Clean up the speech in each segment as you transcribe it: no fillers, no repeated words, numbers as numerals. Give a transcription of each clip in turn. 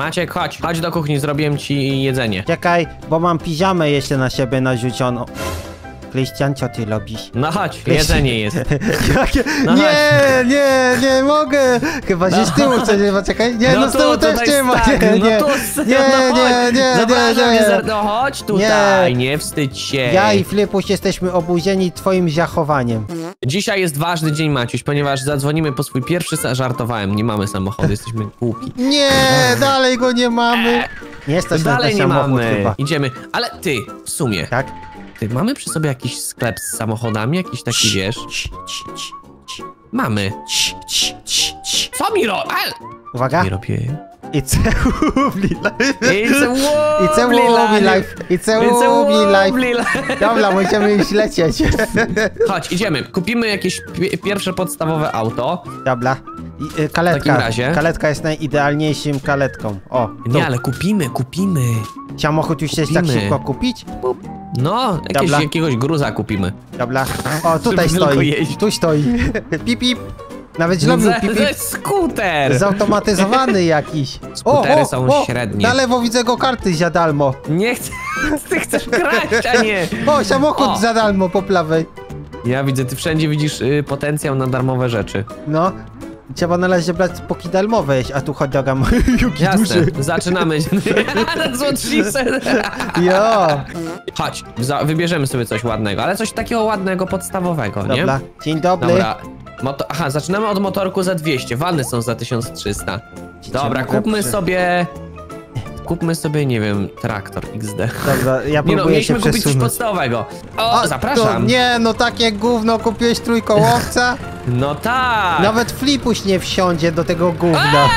Maciek, chodź do kuchni, zrobiłem ci jedzenie. Czekaj, bo mam piżamę jeszcze na siebie narzuconą. Krystian, co ty robisz? No chodź, jedzenie jest. No nie, chodź. nie mogę. Chyba no. Się z tyłu chcesz, czekaj. Nie, no z tyłu też nie ma. Nie. No chodź tutaj, nie wstydź się. Ja i Flipuś jesteśmy oburzeni twoim zachowaniem. Dzisiaj jest ważny dzień, Maciuś, ponieważ zadzwonimy po swój pierwszy... Żartowałem, nie mamy samochodu, jesteśmy głupi. Nie, dalej go nie mamy. Nie stać na ten samochód chyba. Idziemy, ale ty, w sumie. Tak? Mamy przy sobie jakiś sklep z samochodami? Jakiś taki, wiesz? Mamy. Co mi robi? Uwaga. Nie robię. It's a Wobbly Life. It's a Wobbly Life. It's a Wobbly Life. Dobra, musimy już lecieć. Chodź, idziemy. Kupimy jakieś pierwsze podstawowe auto. Dobra. Kaletka. W takim razie. Kaletka jest najidealniejszym kaletką. O. Nie, tu. Ale kupimy. Samochód już się tak szybko kupić? No, jakiegoś gruza kupimy. Dobra. O, tutaj stoi. Tu stoi. Pip, pip. Nawet źle był pip, pip. To jest skuter. Zautomatyzowany jakiś. Skutery są średnie. Na lewo widzę go karty za darmo. Nie chcę. Ty chcesz kraść, a nie. O, samochód za darmo po prawej. Ja widzę, ty wszędzie widzisz potencjał na darmowe rzeczy. No. Trzeba na razie brać poki darmowe, a tu hot doga ma juki duży. Zaczynamy. Jo. Chodź, wybierzemy sobie coś ładnego, ale coś takiego ładnego, podstawowego, nie? Dobra. Dzień dobry. Dobra. Aha, zaczynamy od motorku za 200, wany są za 1300. Dobra, kupmy sobie, nie wiem, traktor XD. Dobra, ja próbuję mieliśmy kupić coś podstawowego. O, zapraszam. Nie, no takie gówno, kupiłeś trójkołowca? No tak! Nawet Flipuś nie wsiądzie do tego gówna.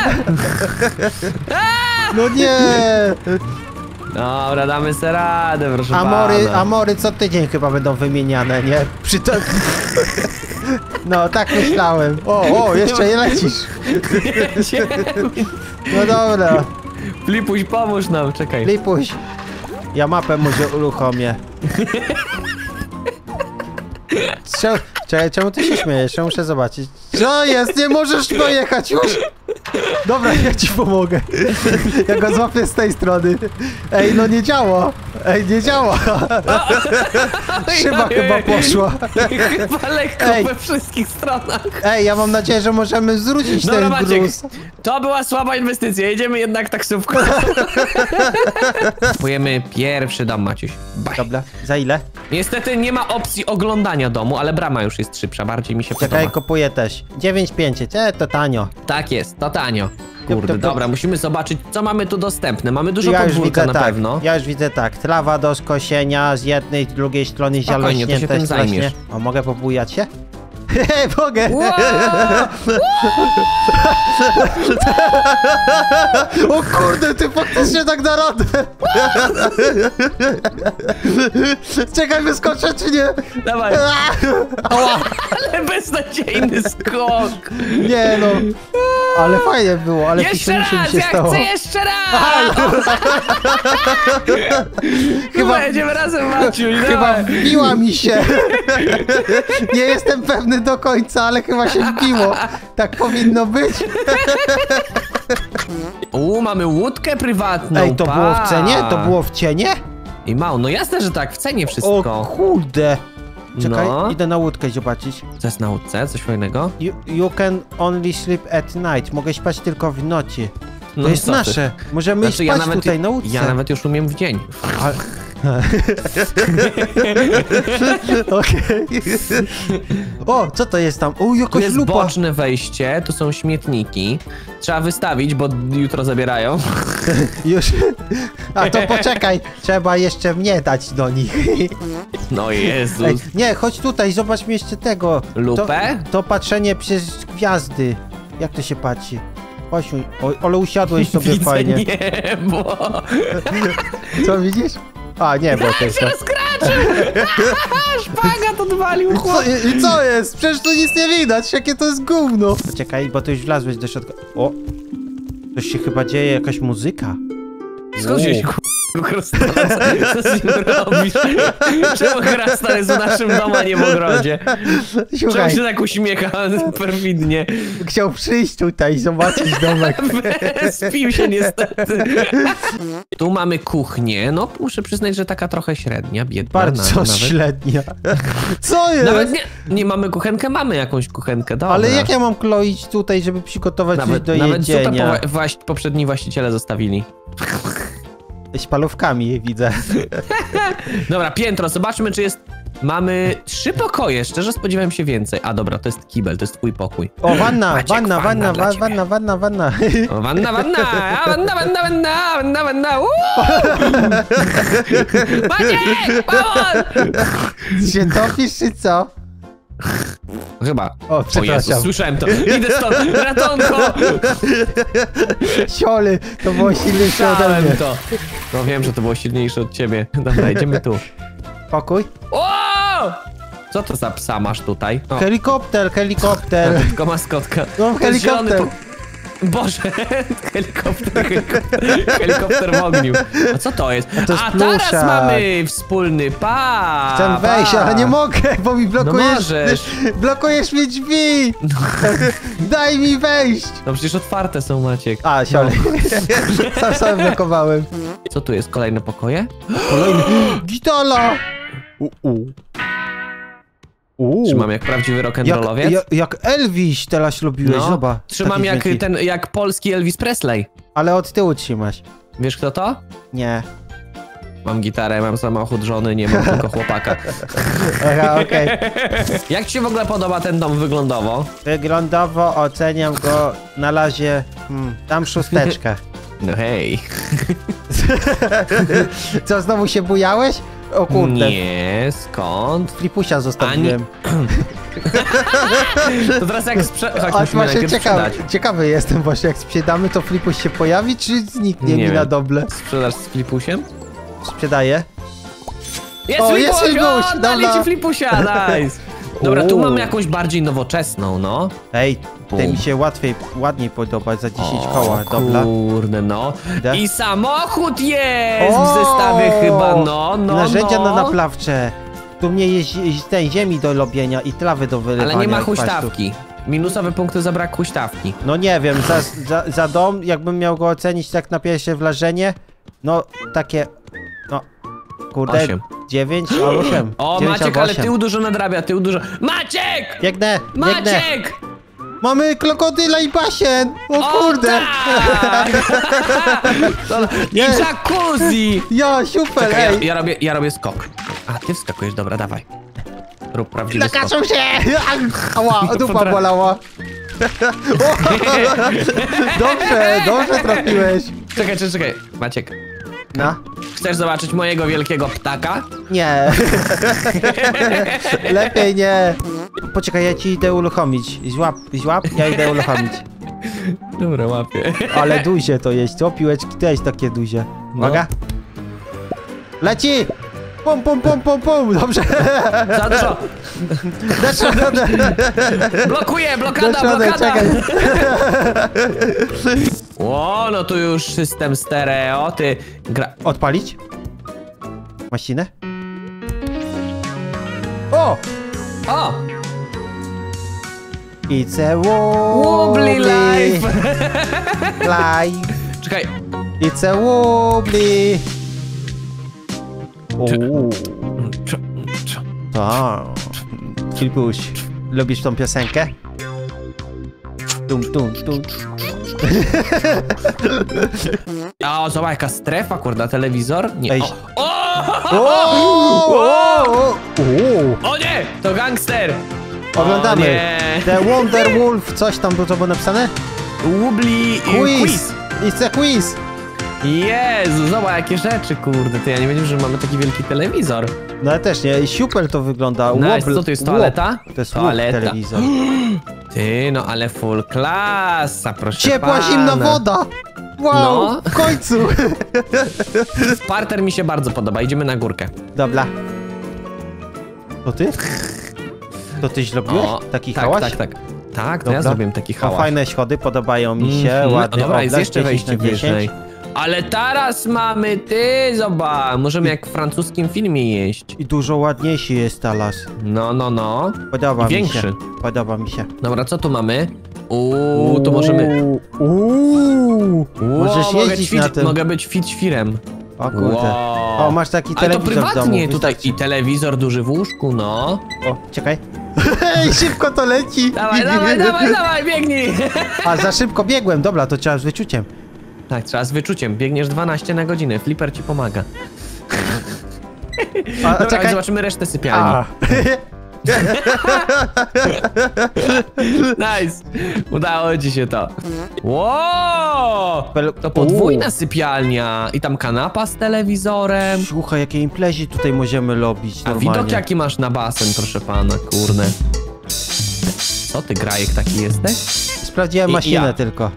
No nie! Dobra, damy sobie radę, proszę pana. Amory co tydzień chyba będą wymieniane, nie? No, tak myślałem. O, jeszcze nie lecisz. No dobra. Flipuś, pomóż nam, czekaj. Flipuś. Ja mapę może uruchomię. Czekaj, czemu ty się śmiejesz? Ja muszę zobaczyć. Co jest? Nie możesz dojechać już! Dobra, ja ci pomogę. Ja go złapię z tej strony. Ej, no nie działa. Szyba chyba poszła. Chyba lekko we wszystkich stronach. Ej, ja mam nadzieję, że możemy zwrócić ten gruz. To była słaba inwestycja. Jedziemy jednak taksówką. Kupujemy pierwszy dom, Maciuś. Bye. Dobra, za ile? Niestety nie ma opcji oglądania domu, ale brama już jest szybsza. Bardziej mi się podoba. Czekaj, kupuję też. 9,500. To tanio. Tak jest, to tanio. Kurde, dobra, musimy zobaczyć, co mamy tu dostępne. Mamy dużo podwórka na pewno. Ja już widzę tak, trawa do skosienia z jednej, z drugiej strony zialośnięte. To się zajmiesz. O, mogę pobujać się? Hehe, mogę! O kurde, ty faktycznie tak da radę! Czekaj, wyskoczę czy nie? Dawaj! Ale beznadziejny skok! Nie no, ale fajnie było, ale piszeliśmy mi się stało. Jeszcze raz! Chyba jedziemy razem, Maciuś, chyba wbiła mi się. Nie jestem pewny do końca, ale chyba się wbiło. Tak powinno być. Mamy łódkę prywatną. Ej, to było w cenie? To było w cienie? I mało, no jasne, że tak, w cenie wszystko. O kurde. Czekaj, idę na łódkę zobaczyć. Co jest na łódce? Coś fajnego? You can only sleep at night. Mogę śpać tylko w nocy. No to jest nasze. Możemy spać tutaj na łódce. Ja nawet już umiem w dzień. Ale... Okej. O, co to jest tam? O, jakaś lupa. To jest boczne wejście, tu są śmietniki. Trzeba wystawić, bo jutro zabierają. Już. A to poczekaj, trzeba jeszcze mnie dać do nich. No Jezus. Ej, nie, chodź tutaj, zobacz mi jeszcze tego. Lupę? To patrzenie przez gwiazdy. Jak to się patrzy? Osiu, ale usiadłeś sobie fajnie. Niebo. Co widzisz? A, nie, bo to jest... się rozkraczył! Szpagat odwalił, chłop! I co jest? Przecież tu nic nie widać, jakie to jest gówno! Czekaj, bo ty już wlazłeś do środka... O! Coś się chyba dzieje, jakaś muzyka. Skąd się Chrastana, co z nim robisz? Czemu Chrastan jest w naszym domu, a nie w ogrodzie? Słuchaj. Czemu się tak uśmiecha perfidnie? Chciał przyjść tutaj, zobaczyć domek. Spił się niestety. Tu mamy kuchnię, no muszę przyznać, że taka trochę średnia, biedna. Bardzo nawet. Średnia. Co jest? Nawet nie mamy kuchenkę, mamy jakąś kuchenkę, dobra. Ale jak ja mam kloić tutaj, żeby przygotować nawet, coś do jedzenia? Nawet co poprzedni właściciele zostawili. Z palówkami je widzę. Dobra, piętro, zobaczmy czy jest... Mamy 3 pokoje, szczerze spodziewałem się więcej. A dobra, to jest kibel, to jest twój pokój. O, wanna, Maciek, wanna. O, wanna. Maciek, pomoc! Się topisz czy co? Chyba. O, przepraszam. O, słyszałem to. Idę stąd. Ratunku! Sioli, to było silniejsze ode mnie. To. No wiem, że to było silniejsze od ciebie. Dobra, idziemy tu. Pokój. O! Co to za psa masz tutaj? O. Helikopter, helikopter. Tylko maskotka. No, helikopter. Boże, helikopter w ogniu. A co to jest? A teraz mamy wspólny pub. Chcę wejść, ale nie mogę, bo mi blokujesz. No blokujesz mi drzwi. No. Daj mi wejść. No przecież otwarte są, Maciek. A, siole. No. Sam blokowałem. Co tu jest? Kolejne pokoje? Kolejne. Gitala. Trzymam jak prawdziwy rock'n'rollowiec. Jak Elvis teraz lubiłeś, no, zobacz. Trzymam jak dźwięki. Ten, jak polski Elvis Presley. Ale od tyłu trzymasz. Wiesz kto to? Nie. Mam gitarę, mam samochód żony, nie mam tylko chłopaka. Aha, okej. Jak ci się w ogóle podoba ten dom wyglądowo? Wyglądowo oceniam go na razie... tam 6. No hej. Co, znowu się bujałeś? O kurde. Nie, skąd? Flipusia zostawiłem. To teraz jak sprzedamy. Ciekawy jestem właśnie, jak sprzedamy, to Flipuś się pojawi, czy zniknie mi na doble? Sprzedasz z Flipusiem? Sprzedaję. Jest Flipuś! Dali ci Flipusia, nice! Dobra, tu mamy jakąś bardziej nowoczesną, no. Ej, tej mi się łatwiej, ładniej podoba za 10 koła, dobra. Kurde, no. I samochód jest w zestawie chyba, no. Narzędzia na naprawcze. Tu mnie jest ten ziemi do robienia i trawy do wylewania. Ale nie ma huśtawki. Minusowe punkty za brak huśtawki. No nie wiem, za dom, jakbym miał go ocenić tak na pierwsze wrażenie, no takie, no, kurde. 8. 9 albo 8. O, 9, Maciek, ale tył dużo nadrabia, tył dużo. Maciek! Biegnę! Maciek! Mamy krokodyla i basien! O kurde! Tak! I jacuzzi! Ja, super! Czekaj, ej. Ja robię skok. A, ty wskakujesz, dobra, dawaj. Rób prawdziwy skok. Nakaczą się! Ała, dupa bolała. Dobrze trafiłeś. Czekaj, Maciek. No. Chcesz zobaczyć mojego wielkiego ptaka? Nie. Lepiej nie. Poczekaj, ja ci idę uruchomić. Złap, ja idę uruchomić. Dobra, łapię. Ale duże to jest, co? Piłeczki też takie duże. Uwaga. Leci! Pum, dobrze. Za dużo. Blokuję, blokada. Czekaj. O, no tu już system stereo, ty gra... Odpalić? Maścinę? O! It's a wobbly life. Czekaj. It's a wobbly. O. Flipuś, lubisz tą piosenkę? Dum. O, zobacz jaka strefa, kurda, telewizor? Nie. O nie, to gangster! Oglądamy. The Wonder Wolf, coś tam było napisane? Wobbly Quiz. It's a quiz. Jezu, zobacz jakie rzeczy, kurde, ty, ja nie wiedziałem, że mamy taki wielki telewizor. No ale też nie, super to wygląda. No, co to jest, toaleta? To jest telewizor. Ty, no ale full klasa, proszę. Ciepła, zimna woda! Wow, no. W końcu! Parter mi się bardzo podoba, idziemy na górkę. Dobra. To ty zrobiłeś? Taki hałas? Tak, to ja zrobiłem taki hałas. Fajne schody, podobają mi się, ładnie. Dobra, jest jeszcze wejście wyżej. Ale teraz mamy, ty, zobacz, możemy jak w francuskim filmie jeść. I dużo ładniejszy jest talas. No, no, no. Podoba mi się. Podoba mi się. Dobra, co tu mamy? Uuu, to możemy... Uuu, możesz jeździć na tym. Mogę być fit-świrem. O kurde. Wow. O, masz taki telewizor w domu. Ale to prywatnie tutaj i telewizor duży w łóżku, no. O, czekaj. Hej, szybko to leci. Dawaj, dawaj, dawaj, dawaj, biegnij. A, za szybko biegłem. Dobra, to trzeba z wyczuciem. Tak, trzeba z wyczuciem. Biegniesz 12 na godzinę. Flipper ci pomaga. A, dobra, czekaj. Zobaczymy resztę sypialni. Nice. Udało ci się to. Wow! To podwójna sypialnia. I tam kanapa z telewizorem. Słuchaj, jakie imprezy tutaj możemy robić normalnie. A widok jaki masz na basen, proszę pana, kurde. Co ty, grajek, taki jesteś? Sprawdziłem maszynę tylko.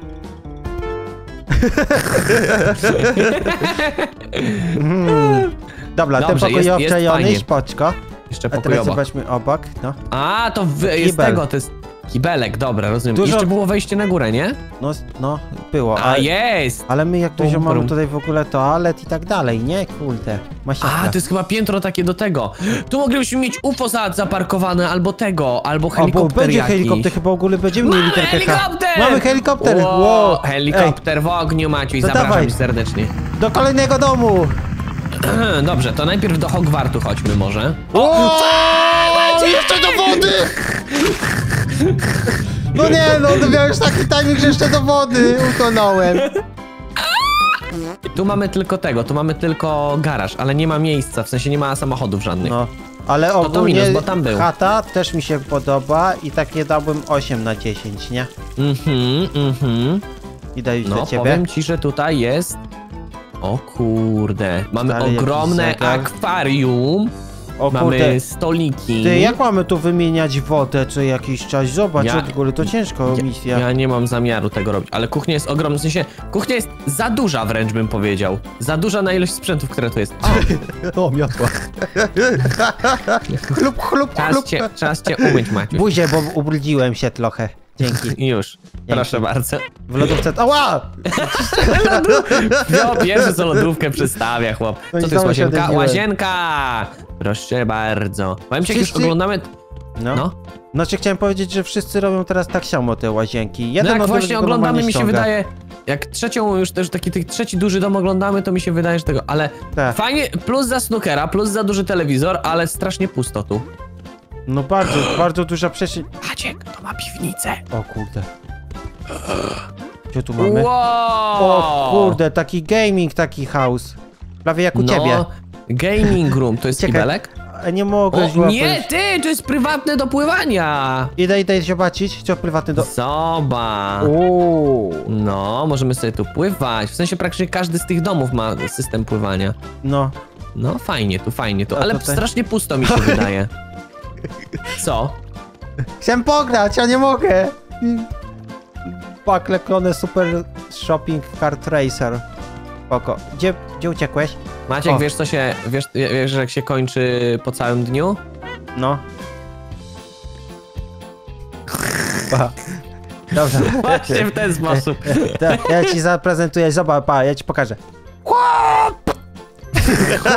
Dobra, ten pokojowczejony i szpaczka. Jeszcze pokojowa. A teraz zobaczmy obok, no. A, to jest tego, to jest kibelek, dobra, rozumiem. Dużo... Jeszcze było wejście na górę, nie? No, no było. A, jest! Ale my jak dużo mamy tutaj w ogóle toalet i tak dalej, nie? Kurde. A, to jest chyba piętro takie do tego. Tu moglibyśmy mieć UFO zaparkowane, albo tego, albo helikopter będzie jakiś. Helikopter, chyba w ogóle będziemy mieli helikopter! Mamy helikopter! Wow, wow. Helikopter w ogniu, Maciuś, no zapraszam serdecznie. Do kolejnego domu! Dobrze, to najpierw do Hogwartu chodźmy może. O! Jeszcze do wody! No nie, no to miałeś taki timing, że jeszcze do wody utonąłem. Tu mamy tylko tego, tu mamy tylko garaż, ale nie ma miejsca, w sensie nie ma samochodów żadnych. No, ale ogólnie to minus, bo tam był. Chata też mi się podoba i tak nie dałbym 8 na 10, nie? Idę już do ciebie. Powiem ci, że tutaj jest... O kurde, mamy ogromne akwarium, o kurde. Mamy stoliki. Ty, jak mamy tu wymieniać wodę co jakiś czas? Zobacz, od góry to ciężko misja. Ja nie mam zamiaru tego robić, ale kuchnia jest ogromna, w sensie kuchnia jest za duża wręcz bym powiedział. Za duża na ilość sprzętów, które tu jest. O, miotła. Chlup, chlup, chlup. Czas cię umyć, Maciuś. Buzię, bo ubrudziłem się trochę. Dzięki. Już. Dzięki. Proszę bardzo. W lodówce... Ała! No, pierwszy co lodówkę przystawia, chłop. Co to jest łazienka? Łazienka! Proszę bardzo. Powiem ci, jak już oglądamy... No. Znaczy chciałem powiedzieć, że wszyscy robią teraz tak samo te łazienki. No jak właśnie oglądamy, mi się wydaje... Jak trzecią już też taki trzeci duży dom oglądamy, to mi się wydaje, że tego... Ale fajnie, plus za snookera, plus za duży telewizor, ale strasznie pusto tu. No bardzo, bardzo duża przestrzeń. Maciek, to ma piwnicę. O kurde. Co tu mamy? Wow. O kurde, taki gaming, taki house. Prawie jak u ciebie. Gaming room, to jest kibelek? Nie mogę. Nie, ty, to jest prywatne do pływania. Idę zobaczyć, co prywatne do... Zobacz. No, możemy sobie tu pływać. W sensie praktycznie każdy z tych domów ma system pływania. No. No, fajnie tu, ale strasznie pusto mi się wydaje. Co? Chciałem pograć, a nie mogę! Bakle klone Super Shopping Kart Racer. Spoko. Gdzie uciekłeś? Maciek, wiesz co się... Wiesz jak się kończy po całym dniu? No. Dobrze. Właśnie w ten sposób. Ja ci zaprezentuję, zobacz, ja ci pokażę.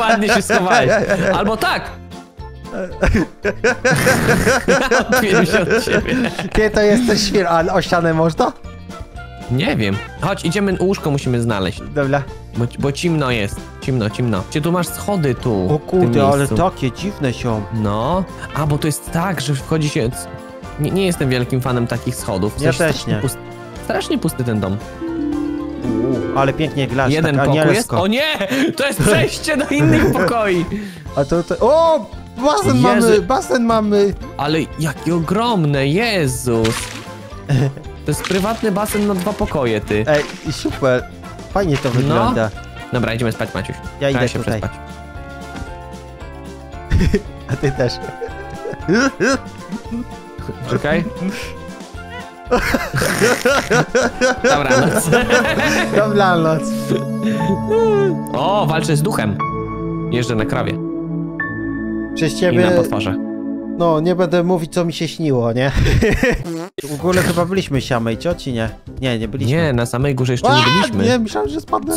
Ładnie się schowałeś. Albo tak! Odbiłem się od siebie. Ty to jesteś świr, ale o ścianę można? Nie wiem. Chodź, idziemy, łóżko musimy znaleźć. Dobra. Bo ciemno jest. Ciemno. Czy tu masz schody tu? O kurde, ale takie dziwne są. No. A, bo to jest tak, że wchodzi się... Nie jestem wielkim fanem takich schodów. Ja też nie. Strasznie pusty ten dom. Ale pięknie glasz. Jeden pokój jest? O nie! To jest przejście do innych pokoi. A to... O! Basen mamy! Ale jaki ogromny, Jezus! To jest prywatny basen na 2 pokoje, ty. Ej, super, fajnie to wygląda. No. Dobra, idziemy spać, Maciuś. Ja idę się tutaj przespać. A ty też. Czekaj. Dobranoc. Dobranoc. O, walczę z duchem. Jeżdżę na krawie. Przez ciebie... I na potwarze. No, nie będę mówić, co mi się śniło, nie? W ogóle chyba byliśmy siamej cioci, nie? Nie, nie byliśmy. Nie, na samej górze jeszcze nie byliśmy. Nie, myślałem, że spadnę.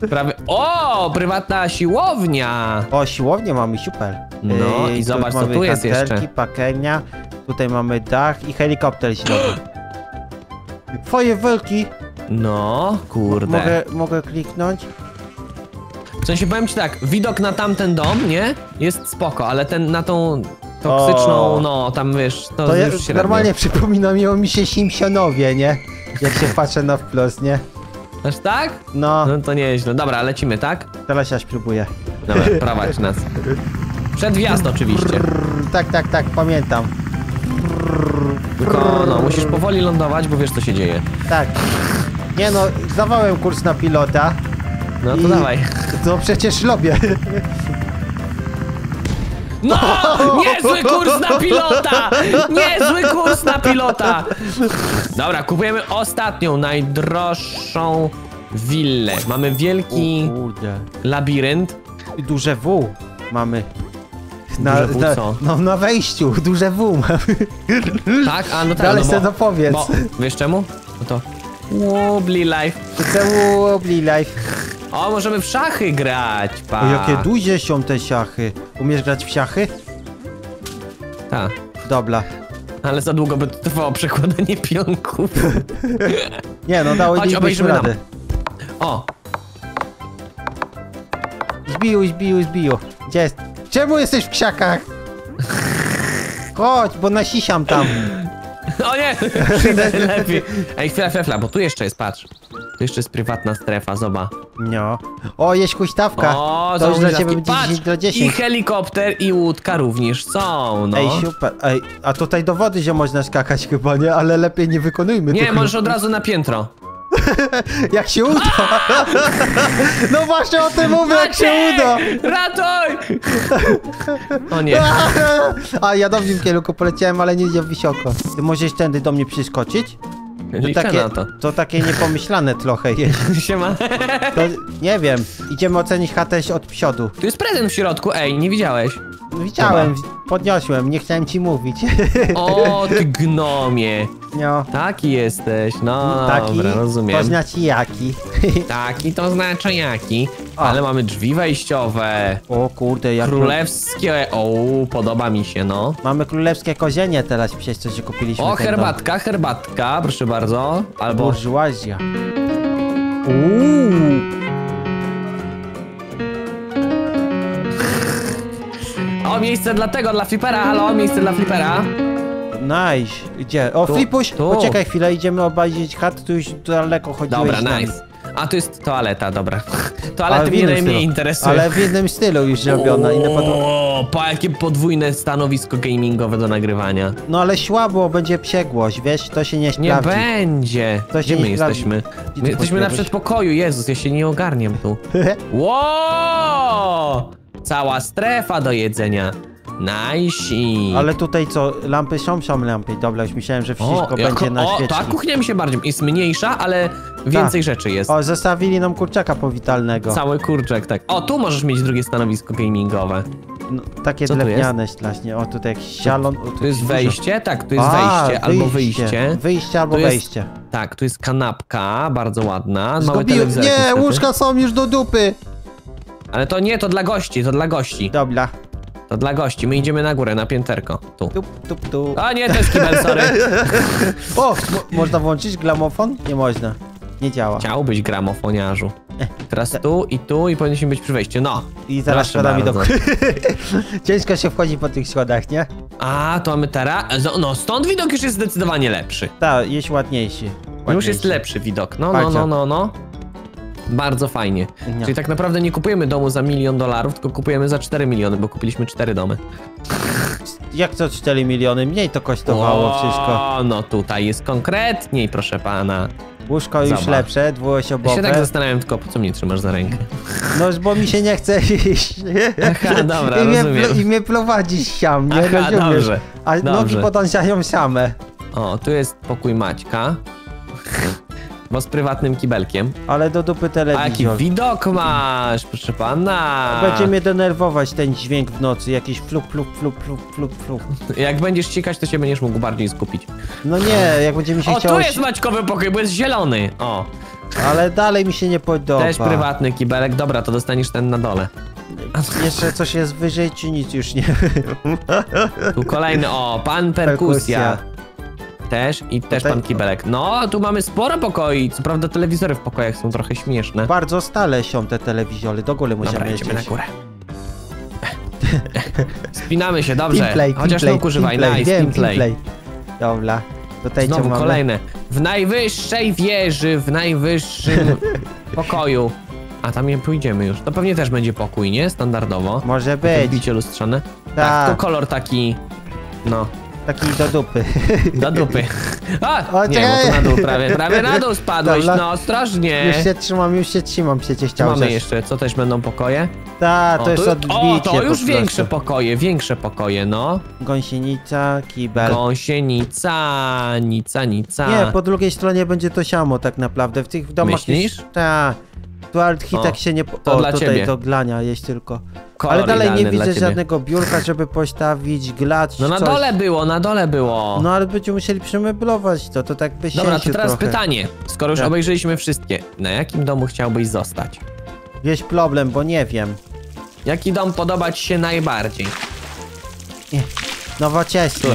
Co? Prawie... O, prywatna siłownia. O, siłownię mamy, super. No i zobacz, co tu jest jeszcze. Patelnia, tutaj mamy dach i helikopter środek. Fajerwerki. No, kurde. Mogę kliknąć? W sensie powiem ci tak, widok na tamten dom, nie? Jest spoko, ale ten na tą... toksyczną, o. No, tam wiesz, to jest już średnio. Normalnie przypomina mi się Simpsonowie, nie? Jak się patrzę na wprost, nie? Aż tak? No. No to nieźle. Dobra, lecimy, tak? Teraz ja spróbuję. Dobra, prowadź nas. Przed wjazd oczywiście. Brrr, tak, pamiętam. Tylko, no, musisz powoli lądować, bo wiesz, co się dzieje. Tak. Nie no, zdawałem kurs na pilota. No to dawaj. To przecież lubię. No! Niezły kurs na pilota! Niezły kurs na pilota! Dobra, kupujemy ostatnią, najdroższą willę. Mamy wielki labirynt. Duże W mamy. Duże W co? No na wejściu, duże W mamy. Tak? A no tak. Dalej sobie dopowiedz. Bo, wiesz czemu? No to Wobbly Life. Wobbly Life. O, możemy w szachy grać, pa. O, jakie duże są te szachy. Umiesz grać w szachy? Tak. Dobra. Ale za długo by to trwało przekładanie pionków. Nie no, dałyśmy radę. O. Zbiju. Gdzie jest? Czemu jesteś w krzakach? Chodź, bo nasisiam tam. O nie! Lepiej. Ej, chwila, bo tu jeszcze jest, patrz. Tu jeszcze jest prywatna strefa, zobacz. No. O, jest huśtawka. O, to już dla ciebie będzie 10 do 10. I helikopter, i łódka również są, no. Ej, super. Ej, a tutaj do wody się można skakać chyba, nie? Ale lepiej nie wykonujmy tego. Nie, możesz od razu na piętro. Jak się uda. No właśnie o tym mówię, jak się uda. Ratuj! O nie. A ja dobrze w kierunku poleciałem, ale nie idzie wysoko. Ty możesz tędy do mnie przyskoczyć? To takie niepomyślane trochę jest. Siema. To, nie wiem, idziemy ocenić chatę od przodu. Tu jest prezent w środku, ej, nie widziałeś? Widziałem, podniosłem, nie chciałem ci mówić. O, ty gnomie. No. Taki jesteś, no taki, dobra, rozumiem. To znaczy jaki. Taki to znaczy jaki. O. Ale mamy drzwi wejściowe. O kurde, jak... Królewskie, o, podoba mi się, no. Mamy królewskie kozienie teraz przez coś, że kupiliśmy. O, herbatka, proszę bardzo. Albo... Burżuazja. O, miejsce dla flipera, halo, miejsce dla flipera. Nice, gdzie? O, Flipuś, poczekaj chwilę, idziemy obejrzeć chat, tu już daleko chodziłeś. Dobra, tam. Nice. A tu jest toaleta, dobra. Toalety mnie interesują. Ale w jednym stylu już robiona. O, pa, jakie podwójne stanowisko gamingowe do nagrywania. No ale słabo, będzie przegłoś, wiesz, to się nie sprawdzi. Nie będzie. Gdzie my jesteśmy? My jesteśmy na przedpokoju, Jezus, ja się nie ogarniam tu. Ło! Cała strefa do jedzenia. Nice. Ale tutaj co? Lampy są lampy. Dobra, już myślałem, że wszystko będzie na świecie. Ta kuchnia mi się bardziej... Jest mniejsza, ale więcej rzeczy jest. O, zostawili nam kurczaka powitalnego. Cały kurczak, tak. O, tu możesz mieć drugie stanowisko gamingowe. No, takie drewniane właśnie. O, tutaj jak zielon... Tu jest wejście? Tak, tu jest wejście albo wyjście. Wyjście albo wejście. Tak, tu jest kanapka, bardzo ładna. Nie, łóżka są już do dupy. Ale to nie, to dla gości, to dla gości. Dobra. To dla gości, my idziemy na górę, na pięterko. Tu. A nie, to jest kibel, sorry. O, można włączyć gramofon? Nie można, nie działa. Chciałbyś gramofoniarzu. Teraz tu i powinniśmy być przy wejściu, no. I zaraz schodami do... Ciężko się wchodzi po tych schodach, nie? A, to mamy teraz... No, stąd widok już jest zdecydowanie lepszy. Tak, jest ładniejszy. Już jest lepszy widok, no. Bardzo fajnie. No. Czyli tak naprawdę nie kupujemy domu za $1 milion, tylko kupujemy za 4 miliony, bo kupiliśmy 4 domy. Jak to 4 miliony? Mniej to kosztowało wszystko. O, no tutaj jest konkretniej, proszę pana. Łóżko już lepsze, dwuosobowe. Ja się tak zastanawiam, tylko po co mnie trzymasz za rękę? No, bo mi się nie chce iść. Aha, dobra, rozumiem. I mnie prowadzisz siam, nie? Aha, dobrze. A nogi podążają same. O, tu jest pokój Maćka. Bo z prywatnym kibelkiem. Ale do dupy telewizor. A jaki widok masz, proszę pana. Będzie mnie denerwować ten dźwięk w nocy. Jakiś flup, flup, flup, flup, flup, flup. Jak będziesz cikać, to się będziesz mógł bardziej skupić. No nie, jak będzie mi się chciało... O, tu jest Maćkowy pokój, bo jest zielony. O. Ale dalej mi się nie podoba. Też prywatny kibelek. Dobra, to dostaniesz ten na dole. Jeszcze coś jest wyżej, czy nic już nie wiem. Tu kolejny, o, pan perkusja. Też i też pan kibelek. No, tu mamy sporo pokoi. Co prawda telewizory w pokojach są trochę śmieszne. Bardzo stale się te telewizory. Do góry musimy jeździć. Dobra, na górę. Spinamy się, dobrze. Teamplay, chociaż teamplay, używaj. Teamplay, nice, teamplay. Dobra. Tutaj znowu mamy kolejne. W najwyższej wieży, w najwyższym pokoju. A tam nie pójdziemy już. To pewnie też będzie pokój, nie? Standardowo. Może być. Bicie lustrzane. Tak, to kolor taki, no. Taki do dupy. Do dupy. O, nie, bo tu na dół prawie na dół spadłeś, no ostrożnie. Już się trzymam, przecież chciałem. Mamy jeszcze, co też będą pokoje? Tak, to jest odbicie. O, to już większe pokoje, no. Gąsienica, kibel. Gąsienica, nica. Nie, po drugiej stronie będzie to samo tak naprawdę, w tych domach. Myślisz? Tak. Tu architek się nie... To dla tutaj ciebie. Do glania jest tylko. Kolor. Ale dalej nie widzę żadnego biurka, żeby postawić, glać. No na coś. na dole było. No ale będziemy musieli przemeblować to, to tak by się... Dobra, to teraz pytanie, skoro już obejrzeliśmy wszystkie. Na jakim domu chciałbyś zostać? Jest problem, bo nie wiem. Jaki dom podoba ci się najbardziej? Nowoczesny.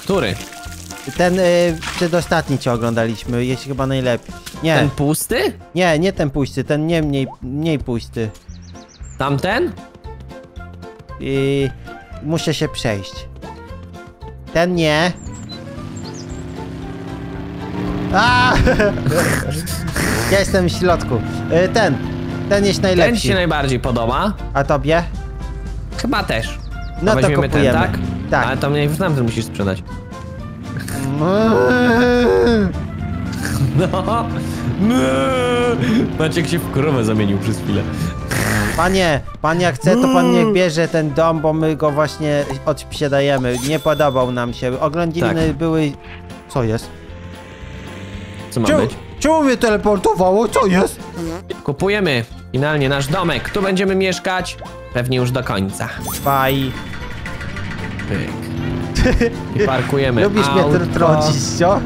Który? Ten przedostatni cię oglądaliśmy, jest chyba najlepiej. Nie. Ten pusty? Nie, nie ten pusty, ten nie mniej pusty. Tamten? I muszę się przejść. Ten nie. Ja jestem w środku. Ten jest najlepszy. Ten ci się najbardziej podoba. A tobie? Chyba też. No to kupujemy. Ten, tak. Ale to mnie w tamtym musisz sprzedać. No. Maciek się w krowę zamienił przez chwilę. Panie, jak chce, to pan niech bierze ten dom, bo my go właśnie odsprzedajemy. Nie podobał nam się. Oględziny były... Co jest? Co ma być? Czemu mnie teleportowało? Co jest? Kupujemy finalnie nasz domek. Tu będziemy mieszkać pewnie już do końca. Bye. Pyk. I parkujemy. Lubisz auto. Mnie trącić, co?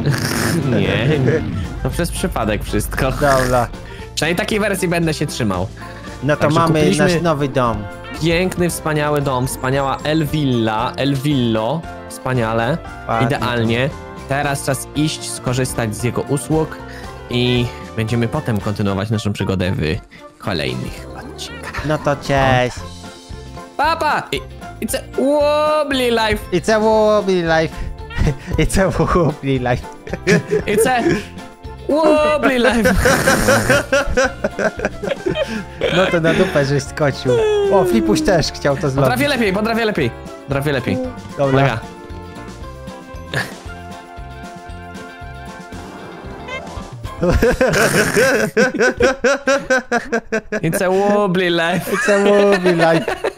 Nie, no przez przypadek wszystko. Dobra. Przynajmniej takiej wersji będę się trzymał. No to także mamy nasz nowy dom. Piękny, wspaniały dom, wspaniała El Villo, wspaniale, ładnie. Idealnie. Teraz czas iść, skorzystać z jego usług i będziemy potem kontynuować naszą przygodę w kolejnych odcinkach. No to cześć. Papa! It's a Wobbly Life. It's a Wobbly Life. It's a Wobbly Life. It's a Wobbly Life. No to na dupę, żeś skoczył. O, Flipuś też chciał to zrobić. Potrafię lepiej. Dobra. Mega. It's a Wobbly Life. It's a Wobbly Life.